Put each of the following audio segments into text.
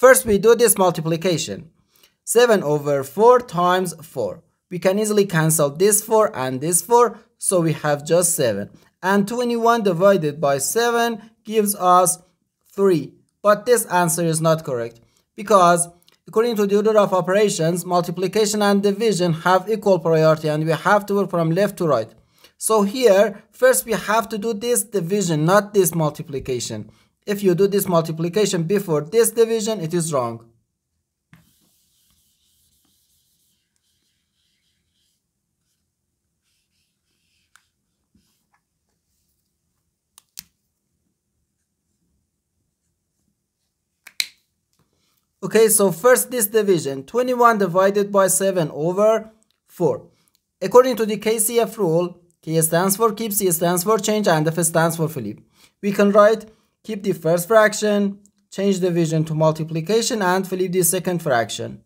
First, we do this multiplication. 7 over 4 times 4. We can easily cancel this 4 and this 4, so we have just 7. And 21 divided by 7 gives us 3. But this answer is not correct, because according to the order of operations, multiplication and division have equal priority, and we have to work from left to right. So here, first we have to do this division, not this multiplication. If you do this multiplication before this division, it is wrong. Okay, so first this division, 21 divided by 7 over 4. According to the KCF rule, K stands for keep, C stands for change, and F stands for flip. We can write keep the first fraction, change division to multiplication, and flip the second fraction.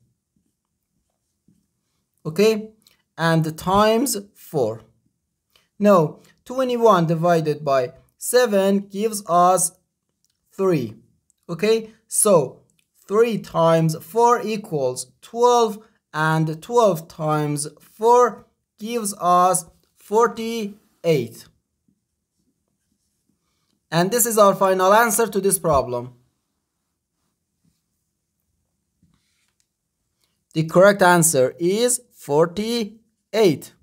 Okay, and times 4. Now, 21 divided by 7 gives us 3. Okay, so 3 times 4 equals 12, and 12 times 4 gives us 48. And this is our final answer to this problem. The correct answer is 48.